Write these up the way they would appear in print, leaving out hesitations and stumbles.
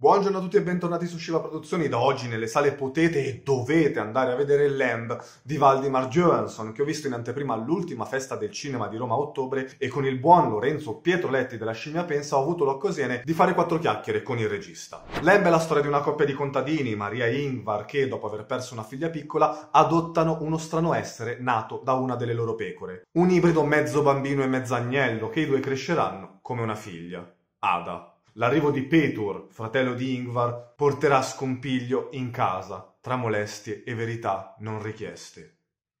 Buongiorno a tutti e bentornati su Shiva Produzioni. Da oggi nelle sale potete e dovete andare a vedere Lamb di Valdimar Jóhannsson, che ho visto in anteprima all'ultima festa del cinema di Roma a ottobre, e con il buon Lorenzo Pietro Letti della Scimmia Pensa ho avuto l'occasione di fare quattro chiacchiere con il regista. Lamb è la storia di una coppia di contadini, Maria e Ingvar, che dopo aver perso una figlia piccola adottano uno strano essere nato da una delle loro pecore. Un ibrido mezzo bambino e mezzo agnello che i due cresceranno come una figlia, Ada. L'arrivo di Petur, fratello di Ingvar, porterà scompiglio in casa, tra molestie e verità non richieste.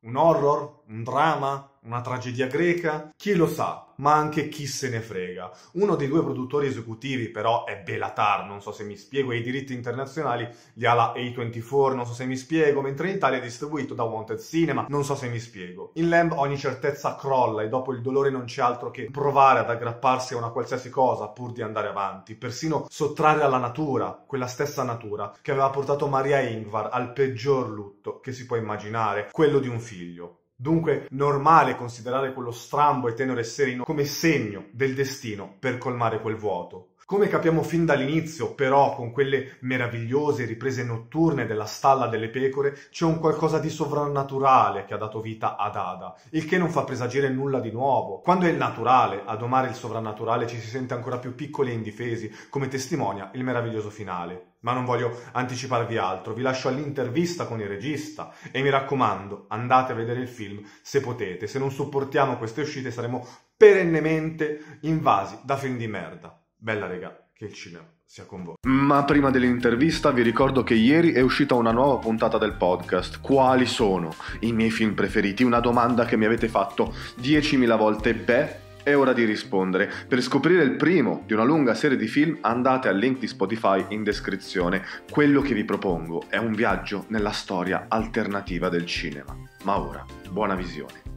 Un horror? Un dramma? Una tragedia greca? Chi lo sa, ma anche chi se ne frega. Uno dei due produttori esecutivi però è Béla Tarr, non so se mi spiego, e i diritti internazionali li ha la A24, non so se mi spiego, mentre in Italia è distribuito da Wanted Cinema, non so se mi spiego. In Lamb ogni certezza crolla e dopo il dolore non c'è altro che provare ad aggrapparsi a una qualsiasi cosa pur di andare avanti, persino sottrarre alla natura, quella stessa natura che aveva portato Maria Ingvar al peggior lutto che si può immaginare, quello di un figlio. Dunque, normale considerare quello strambo e tenero e sereno come segno del destino per colmare quel vuoto. Come capiamo fin dall'inizio, però, con quelle meravigliose riprese notturne della stalla delle pecore, c'è un qualcosa di sovrannaturale che ha dato vita ad Ada, il che non fa presagire nulla di nuovo. Quando è il naturale a domare il sovrannaturale ci si sente ancora più piccoli e indifesi, come testimonia il meraviglioso finale. Ma non voglio anticiparvi altro, vi lascio all'intervista con il regista e mi raccomando, andate a vedere il film se potete. Se non supportiamo queste uscite saremo perennemente invasi da film di merda. Bella regà, che il cinema sia con voi. Ma prima dell'intervista vi ricordo che ieri è uscita una nuova puntata del podcast. Quali sono i miei film preferiti? Una domanda che mi avete fatto 10.000 volte, è ora di rispondere. Per scoprire il primo di una lunga serie di film andate al link di Spotify in descrizione. Quello che vi propongo è un viaggio nella storia alternativa del cinema. Ma ora, buona visione.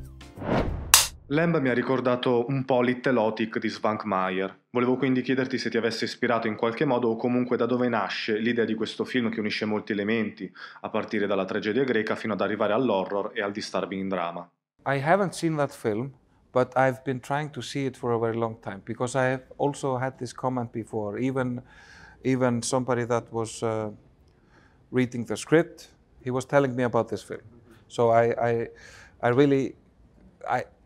Lamb mi ha ricordato un po' Little Otik di Svankmeier. Volevo quindi chiederti se ti avesse ispirato in qualche modo o comunque da dove nasce l'idea di questo film che unisce molti elementi, a partire dalla tragedia greca fino ad arrivare all'horror e al disturbing drama. I haven't seen that film, but I've been trying to see it for a very long time because I have also had this comment before, even somebody that was reading the script, he was telling me about this film. So I really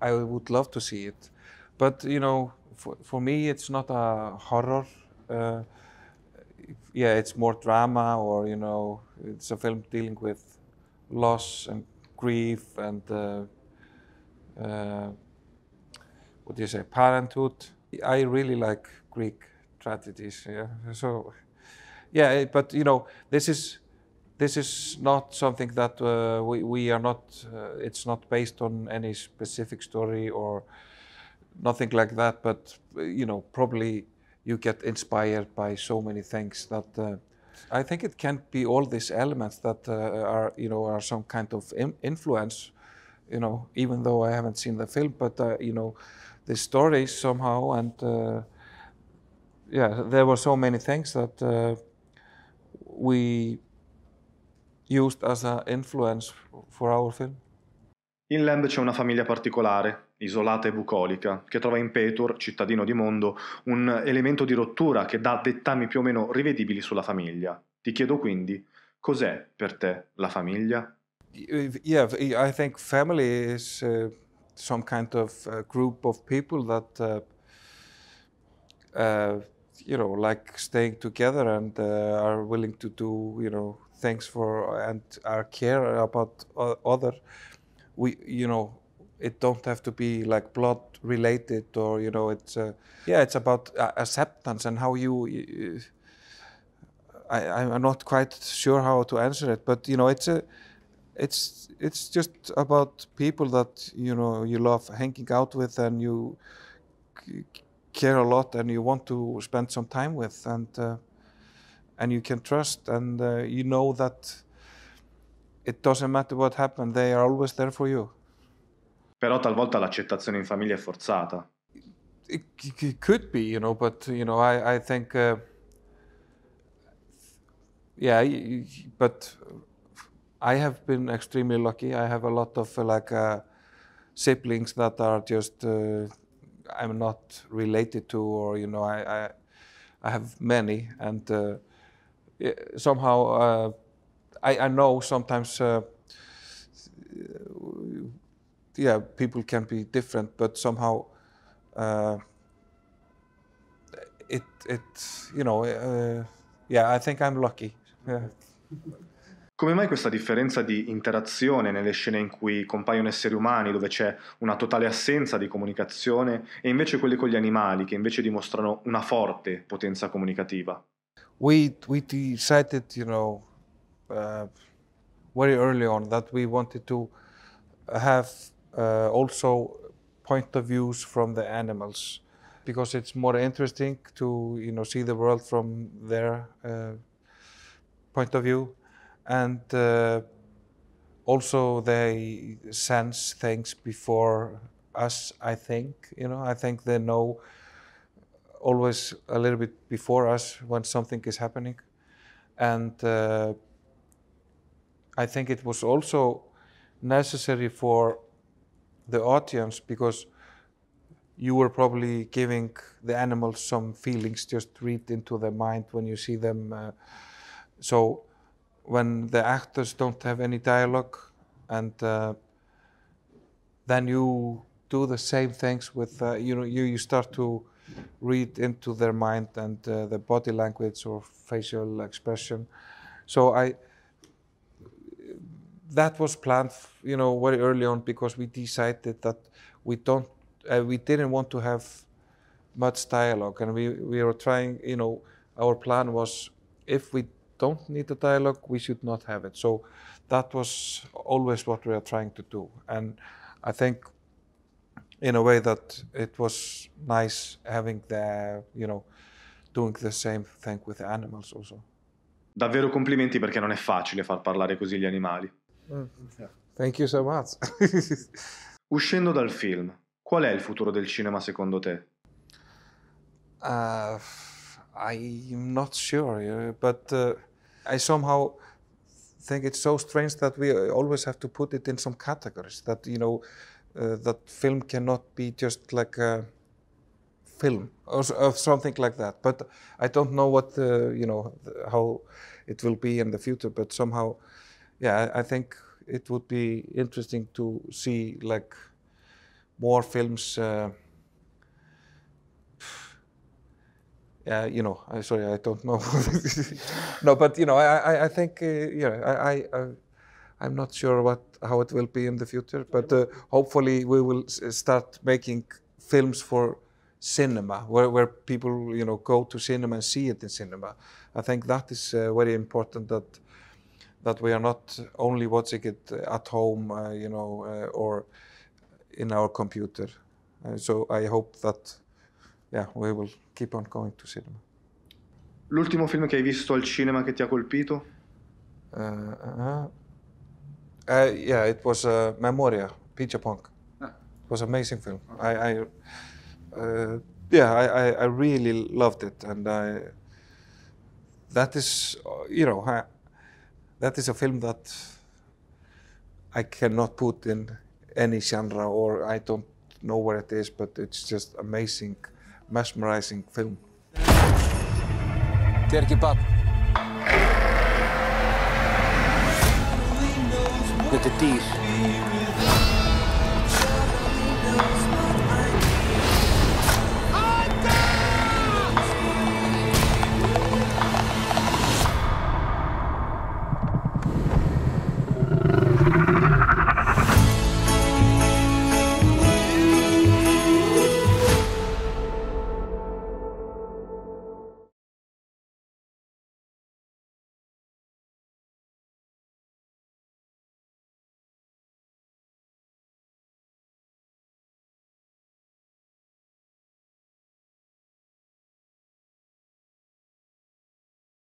would love to see it. But you know, for me it's not a horror. Yeah, it's more drama, or you know, it's a film dealing with loss and grief and what do you say, parenthood. I really like Greek tragedies. Yeah, so yeah, but you know, this is not something that we are not, it's not based on any specific story or nothing like that, but you know, probably you get inspired by so many things that I think it can be all these elements that are, you know, are some kind of influence, you know, even though I haven't seen the film, but you know, the stories somehow, and yeah, there were so many things that we used as an influence for our film. In Lamb c'è una famiglia particolare, isolata e bucolica, che trova in Petur, cittadino di mondo, un elemento di rottura che dà dettami più o meno rivedibili sulla famiglia. Ti chiedo quindi, cos'è per te la famiglia? Yeah, I think family is some kind of group of people that you know, like staying together and are willing to do, you know, things for and our care about other. We, you know, it don't have to be like blood related, or you know, it's yeah, it's about acceptance and how you. I'm not quite sure how to answer it, but you know, it's just about people that you know you love hanging out with and you care a lot and you want to spend some time with, and you can trust, and you know that it doesn't matter what happens, they are always there for you. Però talvolta l'accettazione in famiglia è forzata. It could be, you know, but you know, I think yeah, but I have been extremely lucky. I have a lot of like siblings that are just I'm not related to, or you know, I have many, and somehow I know sometimes yeah, people can be different, but somehow it you know yeah, I think I'm lucky. Yeah. Come mai questa differenza di interazione nelle scene in cui compaiono esseri umani, dove c'è una totale assenza di comunicazione, e invece quelle con gli animali, che invece dimostrano una forte potenza comunicativa? We decided, you know, very early on that we wanted to have also point of views from the animals, because it's more interesting to, you know, see the world from their point of view. And also they sense things before us, I think, you know, I think they know always a little bit before us when something is happening. And I think it was also necessary for the audience, because you were probably giving the animals some feelings, just read into their mind when you see them. So when the actors don't have any dialogue, and then you do the same things with, you know, you start to read into their mind and the body language or facial expression. So that was planned, you know, very early on, because we decided that we didn't want to have much dialogue, and we were trying, you know, our plan was if we don't need a dialogue, we should not have it. So that was always what we are trying to do. And I think in a way that it was nice having the, you know, doing the same thing with the animals also. Davvero complimenti, perché non è facile far parlare così gli animali. Thank you so much. Uscendo dal film, qual è il futuro del cinema secondo te? I'm not sure, but I somehow think it's so strange that we always have to put it in some categories, that, you know, that film cannot be just like a film or something like that. But I don't know what, you know, how it will be in the future, but somehow, yeah, I think it would be interesting to see like more films. You know, sorry, I don't know. No, but you know, I think, you know, I'm not sure how it will be in the future. But hopefully, we will start making films for cinema, where people, you know, go to cinema and see it in cinema. I think that is very important, that we are not only watching it at home, you know, or in our computer. So I hope that. Yeah, we will keep on going to cinema. L'ultimo film che hai visto al cinema che ti ha colpito? Yeah, it was Memoria PJ Punk. It was an amazing film. Yeah, I really loved it, and that is, you know, that is a film that I cannot put in any genre, or I don't know where it is, but it's just amazing. Mesmerizing film. Terki pap. Detective.